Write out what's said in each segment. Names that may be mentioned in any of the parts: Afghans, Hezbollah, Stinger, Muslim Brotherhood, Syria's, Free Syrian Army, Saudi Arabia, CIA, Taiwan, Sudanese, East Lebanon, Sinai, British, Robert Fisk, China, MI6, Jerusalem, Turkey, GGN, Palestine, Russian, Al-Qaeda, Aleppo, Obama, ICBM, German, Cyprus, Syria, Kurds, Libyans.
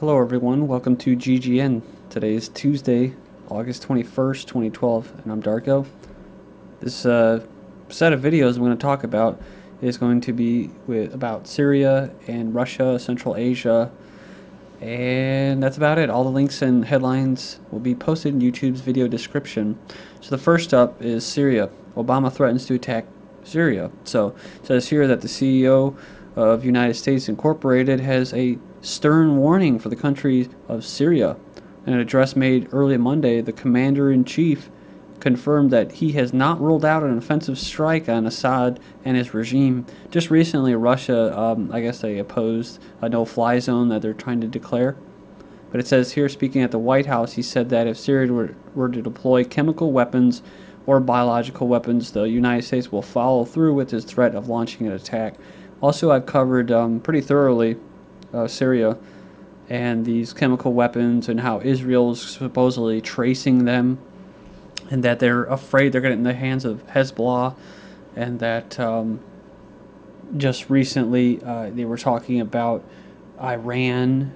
Hello everyone, welcome to GGN. Today is Tuesday, August 21st, 2012, and I'm Darko. This set of videos I'm going to talk about is going to be about Syria and Russia, Central Asia, and that's about it. All the links and headlines will be posted in YouTube's video description. So the first up is Syria. Obama threatens to attack Syria. So it says here that the CEO of United States Incorporated has a stern warning for the country of Syria. In an address made early Monday, the commander-in-chief confirmed that he has not ruled out an offensive strike on Assad and his regime. Just recently, Russia, I guess they opposed a no-fly zone that they're trying to declare. But it says here, speaking at the White House, he said that if Syria were to deploy chemical weapons or biological weapons, the United States will follow through with his threat of launching an attack. Also, I've covered pretty thoroughly Syria and these chemical weapons and how Israel's supposedly tracing them and that they're afraid they're getting in the hands of Hezbollah, and that just recently they were talking about Iranian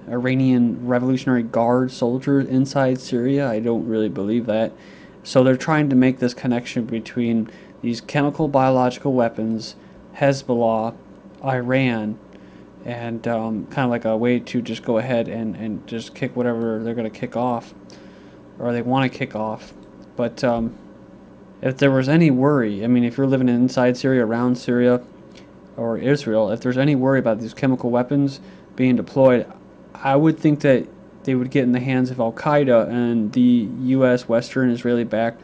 Revolutionary Guard soldiers inside Syria. I don't really believe that. So they're trying to make this connection between these chemical biological weapons, Hezbollah, Iran, and kind of like a way to just go ahead and just kick whatever they're going to kick off, or they want to kick off. But if there was any worry, I mean, if you're living inside Syria, around Syria, or Israel, if there's any worry about these chemical weapons being deployed, I would think that they would get in the hands of Al-Qaeda and the U.S. Western Israeli-backed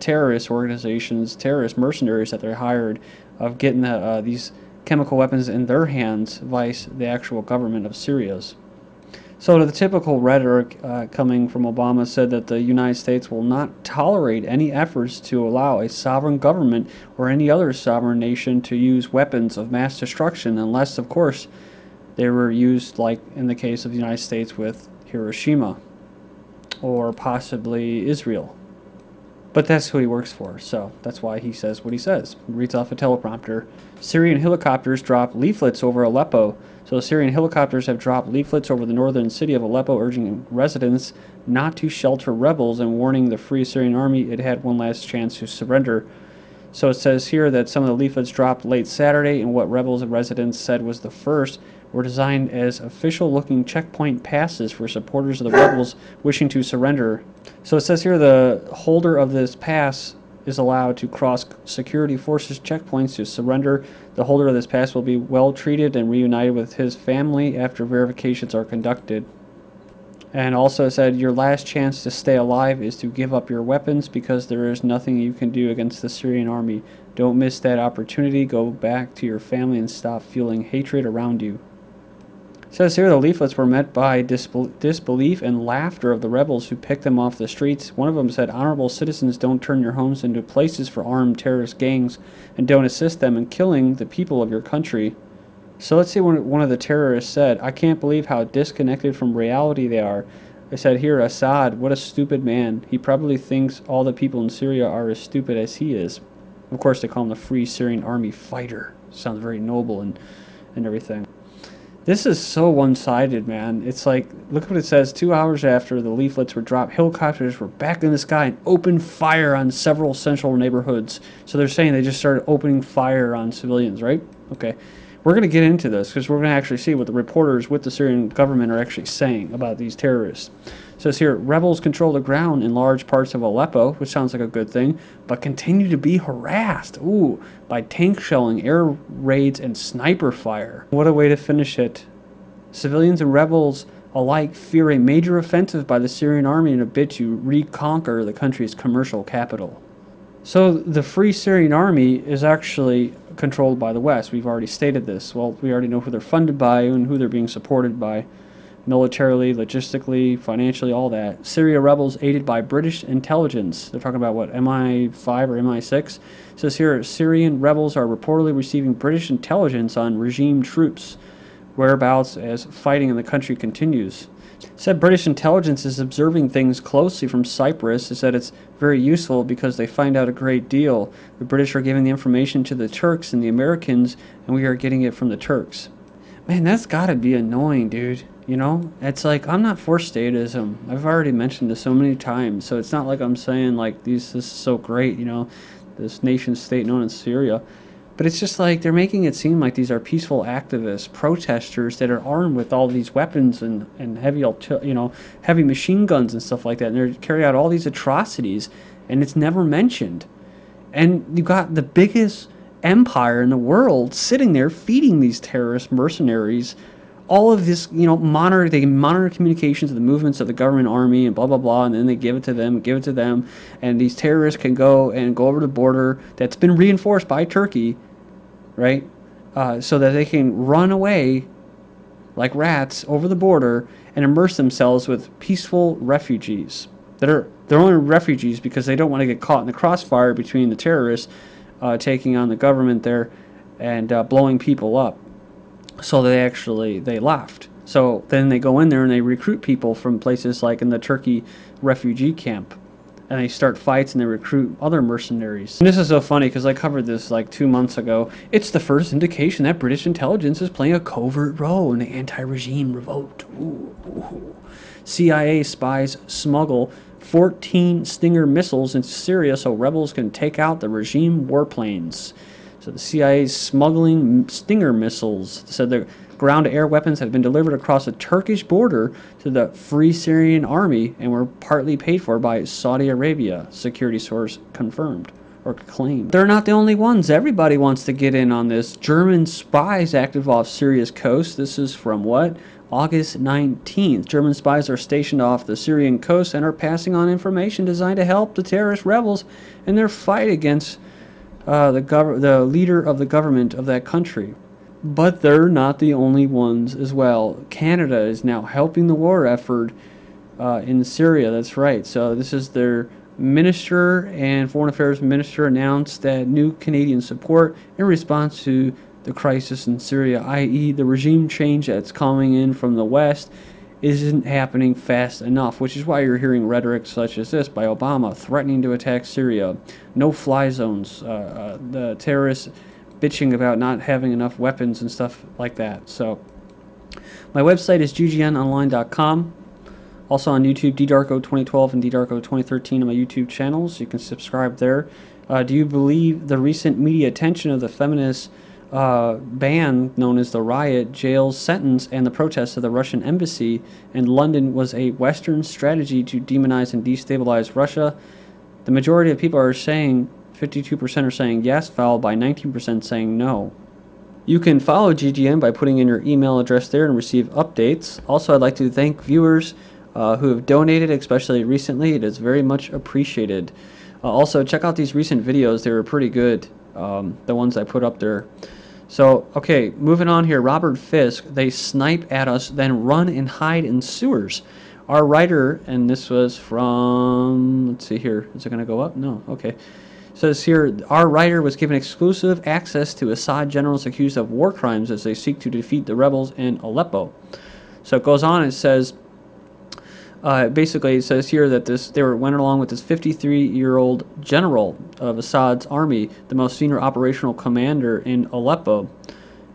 terrorist organizations, terrorist mercenaries that they're hired, of getting these chemical weapons in their hands, vice the actual government of Syria's. So the typical rhetoric coming from Obama said that the United States will not tolerate any efforts to allow a sovereign government or any other sovereign nation to use weapons of mass destruction unless, of course, they were used like in the case of the United States with Hiroshima or possibly Israel. But that's who he works for, so that's why he says what he says. He reads off a teleprompter. Syrian helicopters drop leaflets over Aleppo. So Syrian helicopters have dropped leaflets over the northern city of Aleppo, urging residents not to shelter rebels and warning the Free Syrian Army it had one last chance to surrender. So it says here that some of the leaflets dropped late Saturday, and what rebels and residents said was the first, were designed as official-looking checkpoint passes for supporters of the rebels wishing to surrender. So it says here the holder of this pass is allowed to cross security forces checkpoints to surrender. The holder of this pass will be well treated and reunited with his family after verifications are conducted. And also said your last chance to stay alive is to give up your weapons because there is nothing you can do against the Syrian army. Don't miss that opportunity. Go back to your family and stop fueling hatred around you. It says here the leaflets were met by disbelief and laughter of the rebels who picked them off the streets. One of them said, "Honorable citizens, don't turn your homes into places for armed terrorist gangs and don't assist them in killing the people of your country." So let's see what one of the terrorists said. "I can't believe how disconnected from reality they are." I said here, "Assad, what a stupid man. He probably thinks all the people in Syria are as stupid as he is." Of course, they call him the Free Syrian Army fighter. Sounds very noble and everything. This is so one-sided, man. It's like, look what it says. 2 hours after the leaflets were dropped, helicopters were back in the sky and opened fire on several central neighborhoods. So they're saying they just started opening fire on civilians, right? Okay. We're going to get into this because we're going to actually see what the reporters with the Syrian government are actually saying about these terrorists. It says here, rebels control the ground in large parts of Aleppo, which sounds like a good thing, but continue to be harassed by tank shelling, air raids, and sniper fire. What a way to finish it. Civilians and rebels alike fear a major offensive by the Syrian army in a bid to reconquer the country's commercial capital. So the Free Syrian Army is actually controlled by the West. We've already stated this. Well, we already know who they're funded by and who they're being supported by, militarily, logistically, financially, all that. Syria rebels aided by British intelligence. They're talking about what, MI5 or MI6? It says here, Syrian rebels are reportedly receiving British intelligence on regime troops' whereabouts as fighting in the country continues. Said British intelligence is observing things closely from Cyprus. It said it's very useful because they find out a great deal. The British are giving the information to the Turks and the Americans, and we are getting it from the Turks. Man, that's got to be annoying, dude. You know, it's like, I'm not for statism. I've already mentioned this so many times. So it's not like I'm saying, like, this is so great, you know, this nation state known as Syria. But it's just like they're making it seem like these are peaceful activists, protesters that are armed with all these weapons and heavy, you know, heavy machine guns and stuff like that. And they carry out all these atrocities, and it's never mentioned. And you got the biggest empire in the world sitting there feeding these terrorist mercenaries all of this, you know, they monitor communications of the movements of the government army and blah, blah, blah, and then they give it to them, and these terrorists can go over the border that's been reinforced by Turkey, right, so that they can run away like rats over the border and immerse themselves with peaceful refugees. They're only refugees because they don't want to get caught in the crossfire between the terrorists taking on the government there and blowing people up. So they left. So then they go in there and they recruit people from places like in the Turkey refugee camp. And they start fights and they recruit other mercenaries. And this is so funny because I covered this like 2 months ago. It's the first indication that British intelligence is playing a covert role in the anti-regime revolt. Ooh. CIA spies smuggle 14 Stinger missiles into Syria so rebels can take out the regime warplanes. So the CIA is smuggling Stinger missiles. So the ground-to-air weapons have been delivered across the Turkish border to the Free Syrian Army and were partly paid for by Saudi Arabia, security source confirmed or claimed. They're not the only ones. Everybody wants to get in on this. German spies active off Syria's coast. This is from what? August 19th. German spies are stationed off the Syrian coast and are passing on information designed to help the terrorist rebels in their fight against the leader of the government of that country. But they're not the only ones as well. Canada is now helping the war effort in Syria. That's right. So this is their minister and foreign affairs minister announced that new Canadian support in response to the crisis in Syria, i.e. the regime change that's coming in from the West, isn't happening fast enough, which is why you're hearing rhetoric such as this by Obama threatening to attack Syria, no-fly zones, the terrorists bitching about not having enough weapons and stuff like that. So my website is ggnonline.com, also on YouTube, Darko 2012 and Darko 2013 on my YouTube channels. You can subscribe there. Do you believe the recent media attention of the feminist ban known as the riot, jail sentence, and the protests of the Russian embassy in London was a Western strategy to demonize and destabilize Russia? The majority of people are saying, 52% are saying yes, followed by 19% saying no. You can follow GGN by putting in your email address there and receive updates. Also, I'd like to thank viewers who have donated, especially recently. It is very much appreciated. Also, check out these recent videos. They were pretty good, the ones I put up there. So, okay, moving on here. Robert Fisk, they snipe at us, then run and hide in sewers. Our writer, and this was from, let's see here. Is it going to go up? No. Okay. It says here, our writer was given exclusive access to Assad generals accused of war crimes as they seek to defeat the rebels in Aleppo. So it goes on and says, basically it says here that they went along with this 53-year-old general of Assad's army, the most senior operational commander in Aleppo.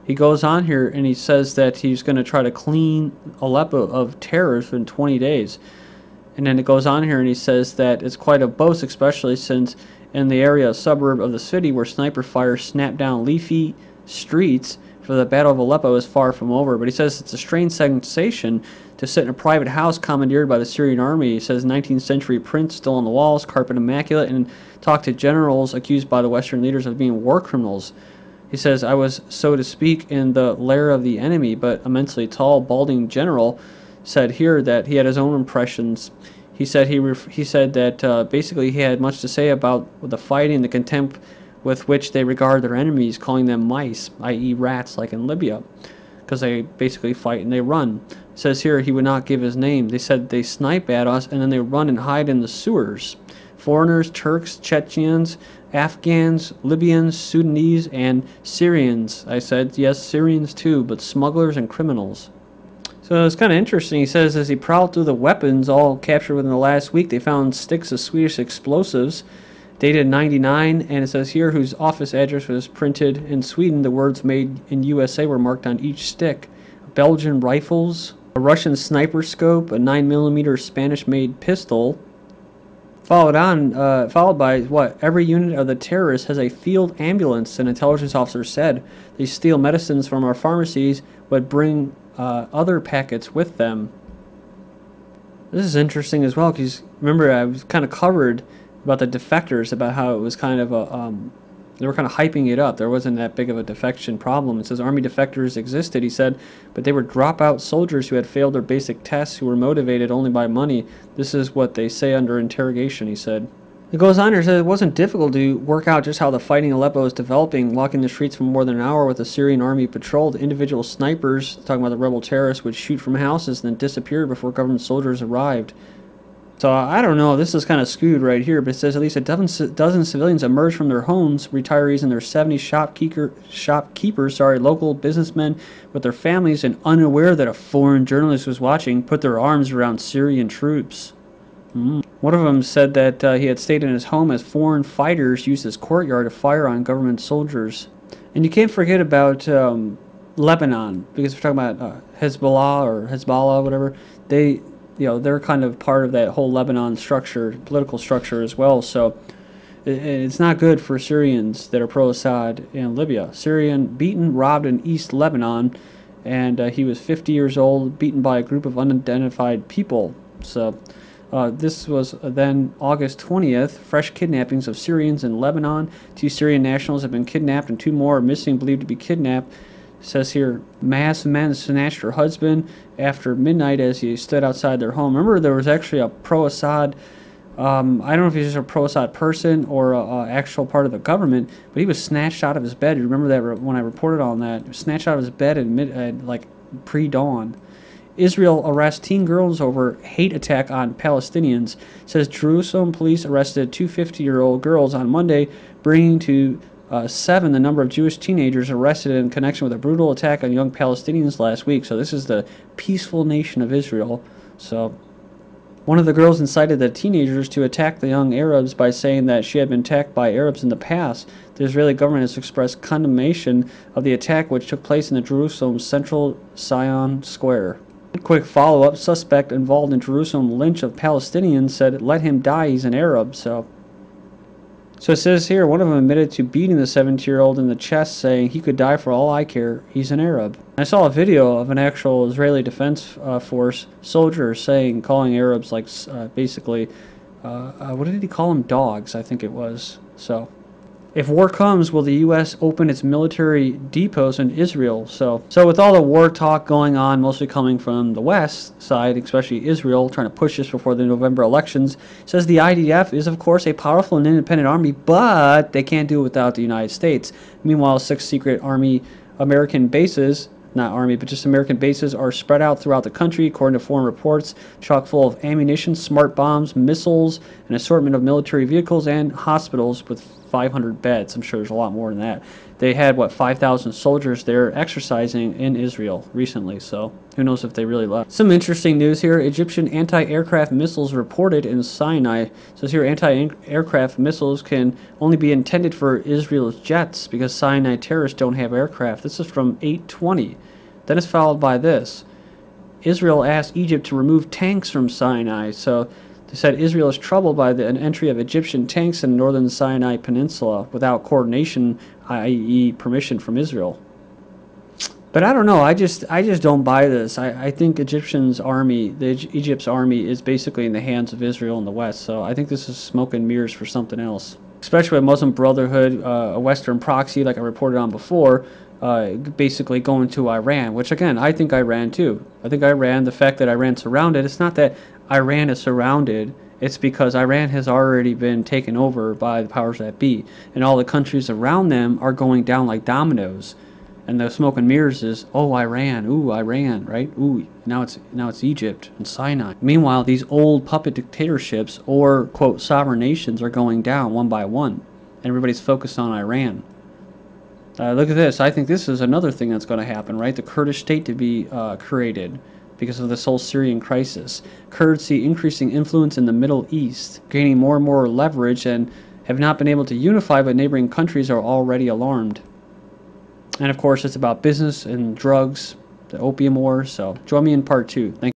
He goes on here and he says that he's going to try to clean Aleppo of terrorists in 20 days. And then it goes on here and he says that it's quite a boast, especially since in the area, a suburb of the city where sniper fire snapped down leafy streets for the Battle of Aleppo is far from over. But he says it's a strange sensation to sit in a private house commandeered by the Syrian army. He says 19th century prints still on the walls, carpet immaculate, and talk to generals accused by the Western leaders of being war criminals. He says, I was, so to speak, in the lair of the enemy, but immensely tall, balding general said here that he had his own impressions. He said basically he had much to say about the fighting, the contempt with which they regard their enemies, calling them mice, i.e. rats, like in Libya, because they basically fight and they run. It says here he would not give his name. They said they snipe at us and then they run and hide in the sewers. Foreigners, Turks, Chechians, Afghans, Libyans, Sudanese, and Syrians. I said, yes, Syrians too, but smugglers and criminals. So it's kind of interesting. He says as he prowled through the weapons, all captured within the last week, they found sticks of Swedish explosives dated 99, and it says here whose office address was printed in Sweden. The words made in USA were marked on each stick. Belgian rifles, a Russian sniper scope, a 9mm Spanish-made pistol, followed by what? Every unit of the terrorists has a field ambulance, an intelligence officer said. They steal medicines from our pharmacies, but bring other packets with them. This is interesting as well, because remember I was kind of covered about the defectors, about how it was kind of a, they were kind of hyping it up. There wasn't that big of a defection problem. It says army defectors existed, he said, but they were dropout soldiers who had failed their basic tests, who were motivated only by money. This is what they say under interrogation, he said. It goes on here, it says it wasn't difficult to work out just how the fighting Aleppo is developing, locking the streets for more than an hour with the Syrian army patrol. The individual snipers, talking about the rebel terrorists, would shoot from houses and then disappear before government soldiers arrived. So I don't know, this is kind of skewed right here, but it says at least a dozen civilians emerged from their homes, retirees and their 70 shopkeepers, local businessmen with their families, and unaware that a foreign journalist was watching, put their arms around Syrian troops. One of them said that he had stayed in his home as foreign fighters used his courtyard to fire on government soldiers. And you can't forget about Lebanon, because we're talking about Hezbollah, whatever. They're kind of part of that whole Lebanon structure, political structure as well. So it's not good for Syrians that are pro-Assad in Libya. Syrian beaten, robbed in East Lebanon, and he was 50 years old, beaten by a group of unidentified people. So. This was then August 20th. Fresh kidnappings of Syrians in Lebanon. 2 Syrian nationals have been kidnapped, and 2 more are missing, believed to be kidnapped. It says here, mass men snatched her husband after midnight as he stood outside their home. Remember, there was actually a pro-Assad, I don't know if he's just a pro-Assad person or an actual part of the government, but he was snatched out of his bed. You remember that when I reported on that? He was snatched out of his bed at like pre-dawn. Israel arrests teen girls over hate attack on Palestinians. It says Jerusalem police arrested 2 50-year-old girls on Monday, bringing to 7 the number of Jewish teenagers arrested in connection with a brutal attack on young Palestinians last week. So this is the peaceful nation of Israel. So one of the girls incited the teenagers to attack the young Arabs by saying that she had been attacked by Arabs in the past. The Israeli government has expressed condemnation of the attack, which took place in the Jerusalem central Zion Square. Quick follow-up, suspect involved in Jerusalem lynch of Palestinians said, let him die, he's an Arab. So it says here, one of them admitted to beating the 17-year-old in the chest, saying, he could die for all I care, he's an Arab. I saw a video of an actual Israeli Defense Force soldier saying, calling Arabs like, what did he call them? Dogs, I think it was. So, if war comes, will the U.S. open its military depots in Israel? So with all the war talk going on, mostly coming from the West side, especially Israel, trying to push this before the November elections, says the IDF is, of course, a powerful and independent army, but they can't do it without the United States. Meanwhile, 6 secret army American bases, not army, but just American bases, are spread out throughout the country, according to foreign reports, chock full of ammunition, smart bombs, missiles, an assortment of military vehicles, and hospitals with 500 beds. I'm sure there's a lot more than that. They had, what, 5,000 soldiers there exercising in Israel recently, so who knows if they really left. Some interesting news here. Egyptian anti-aircraft missiles reported in Sinai. It says here anti-aircraft missiles can only be intended for Israel's jets because Sinai terrorists don't have aircraft. This is from 820. Then it's followed by this. Israel asked Egypt to remove tanks from Sinai, so they said Israel is troubled by an entry of Egyptian tanks in northern Sinai Peninsula without coordination, i.e. permission from Israel. But I don't know, I just don't buy this. I think Egypt's army is basically in the hands of Israel in the West, so I think this is smoke and mirrors for something else. Especially with Muslim Brotherhood, a Western proxy like I reported on before, basically going to Iran, which again, I think Iran too. I think Iran, the fact that Iran's surrounded, it's not that Iran is surrounded, it's because Iran has already been taken over by the powers that be, and all the countries around them are going down like dominoes. And the smoke and mirrors is, oh, Iran, ooh, Iran, right? Ooh, now it's Egypt and Sinai. Meanwhile, these old puppet dictatorships or, quote, sovereign nations are going down one by one, and everybody's focused on Iran. Look at this. I think this is another thing that's going to happen, right? The Kurdish state to be created because of this whole Syrian crisis. Kurds see increasing influence in the Middle East, gaining more and more leverage, and have not been able to unify, but neighboring countries are already alarmed. And of course, it's about business and drugs, the opium war. So join me in part 2. Thanks.